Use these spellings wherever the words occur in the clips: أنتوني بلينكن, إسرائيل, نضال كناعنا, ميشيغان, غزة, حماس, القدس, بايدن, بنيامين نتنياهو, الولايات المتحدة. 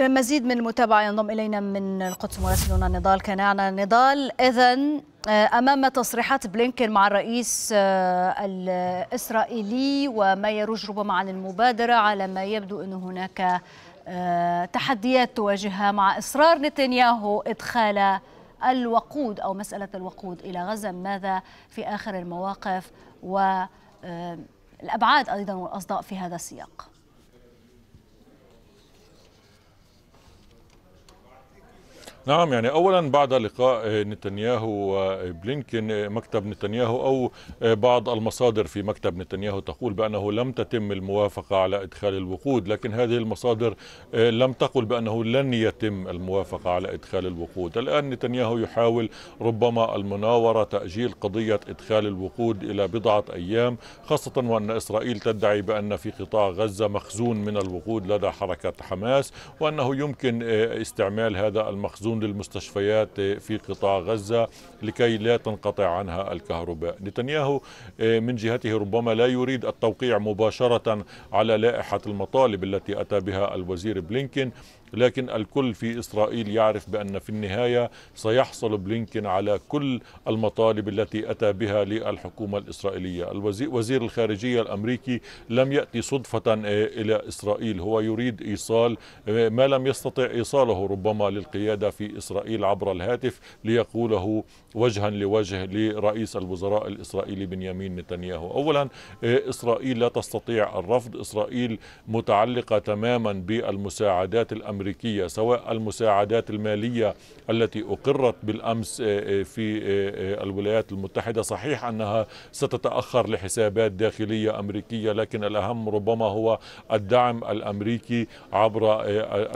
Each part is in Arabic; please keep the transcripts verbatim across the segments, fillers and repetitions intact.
مزيد من المتابعة ينضم إلينا من القدس مراسلنا نضال كناعنا. نضال، إذن أمام تصريحات بلينكن مع الرئيس الإسرائيلي وما يروج ربما عن المبادرة، على ما يبدو أن هناك تحديات تواجهها مع إصرار نتنياهو إدخال الوقود أو مسألة الوقود إلى غزة، ماذا في آخر المواقف والأبعاد أيضا والأصداء في هذا السياق؟ نعم، يعني أولا بعد لقاء نتنياهو وبلينكن، مكتب نتنياهو أو بعض المصادر في مكتب نتنياهو تقول بأنه لم تتم الموافقة على إدخال الوقود، لكن هذه المصادر لم تقل بأنه لن يتم الموافقة على إدخال الوقود. الآن نتنياهو يحاول ربما المناورة، تأجيل قضية إدخال الوقود إلى بضعة أيام، خاصة وأن إسرائيل تدعي بأن في قطاع غزة مخزون من الوقود لدى حركة حماس، وأنه يمكن استعمال هذا المخزون للمستشفيات في قطاع غزة لكي لا تنقطع عنها الكهرباء. نتنياهو من جهته ربما لا يريد التوقيع مباشرة على لائحة المطالب التي أتى بها الوزير بلينكن، لكن الكل في إسرائيل يعرف بأن في النهاية سيحصل بلينكن على كل المطالب التي أتى بها للحكومة الإسرائيلية. وزير الخارجية الأمريكي لم يأتي صدفة إلى إسرائيل، هو يريد إيصال ما لم يستطع إيصاله ربما للقيادة في إسرائيل عبر الهاتف، ليقوله وجها لوجه لرئيس الوزراء الإسرائيلي بنيامين نتنياهو. أولا إسرائيل لا تستطيع الرفض، إسرائيل متعلقة تماما بالمساعدات الأمريكية الأمريكية، سواء المساعدات المالية التي أقرت بالأمس في الولايات المتحدة. صحيح أنها ستتأخر لحسابات داخلية أمريكية، لكن الأهم ربما هو الدعم الأمريكي عبر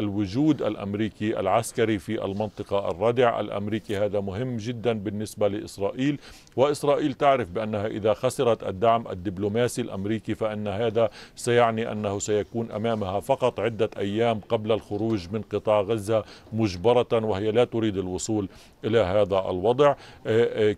الوجود الأمريكي العسكري في المنطقة، الردع الأمريكي، هذا مهم جدا بالنسبة لإسرائيل. وإسرائيل تعرف بأنها إذا خسرت الدعم الدبلوماسي الأمريكي فإن هذا سيعني أنه سيكون أمامها فقط عدة أيام قبل الخروج من قطاع غزة مجبرة، وهي لا تريد الوصول إلى هذا الوضع.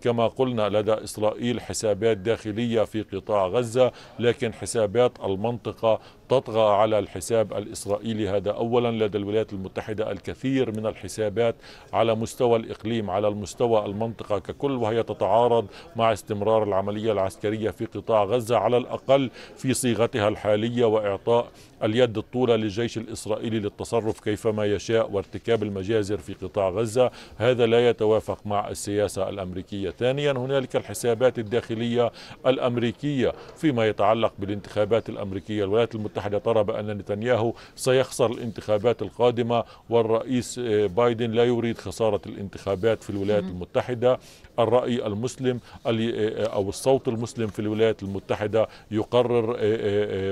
كما قلنا لدى إسرائيل حسابات داخلية في قطاع غزة، لكن حسابات المنطقة تطغى على الحساب الإسرائيلي. هذا أولا. لدى الولايات المتحدة الكثير من الحسابات على مستوى الإقليم، على المستوى المنطقة ككل، وهي تتعارض مع استمرار العملية العسكرية في قطاع غزة على الأقل في صيغتها الحالية، وإعطاء اليد الطولى للجيش الإسرائيلي للتصرف كيفما يشاء وارتكاب المجازر في قطاع غزة. هذا لا يتوافق مع السياسة الأمريكية. ثانيا، هنالك الحسابات الداخلية الأمريكية فيما يتعلق بالانتخابات الأمريكية. الولايات المتحدة ترى بأن نتنياهو سيخسر الانتخابات القادمة، والرئيس بايدن لا يريد خسارة الانتخابات في الولايات المتحدة. الرأي المسلم أو الصوت المسلم في الولايات المتحدة يقرر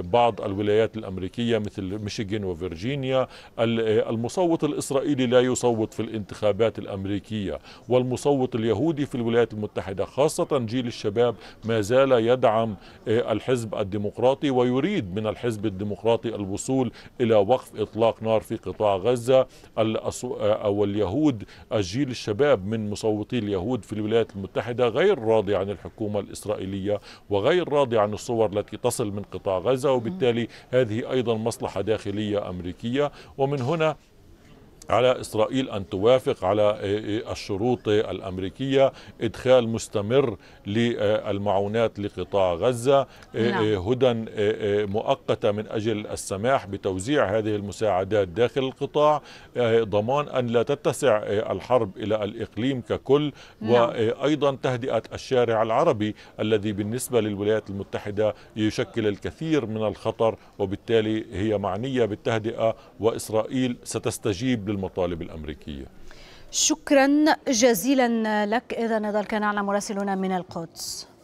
بعض الولايات الأمريكية مثل ميشيغان وفرجينيا. المصوت الإسرائيلي لا يصوت في الانتخابات الأمريكية، والمصوت اليهودي في الولايات المتحدة خاصة جيل الشباب ما زال يدعم الحزب الديمقراطي، ويريد من الحزب الديمقراطي الوصول إلى وقف إطلاق نار في قطاع غزة. أو اليهود، الجيل الشباب من مصوتي اليهود في الولايات المتحدة غير راضي عن الحكومة الإسرائيلية، وغير راضي عن الصور التي تصل من قطاع غزة، وبالتالي هذه أيضا مصلحة داخلية أمريكية. ومن هنا على إسرائيل أن توافق على الشروط الأمريكية، إدخال مستمر للمعونات لقطاع غزة، هدى مؤقتة من أجل السماح بتوزيع هذه المساعدات داخل القطاع، ضمان أن لا تتسع الحرب إلى الإقليم ككل، وأيضا تهدئة الشارع العربي الذي بالنسبة للولايات المتحدة يشكل الكثير من الخطر، وبالتالي هي معنية بالتهدئة، وإسرائيل ستستجيب المطالب الأمريكية. شكرا جزيلا لك إذا نضال كناعنا مراسلنا من القدس.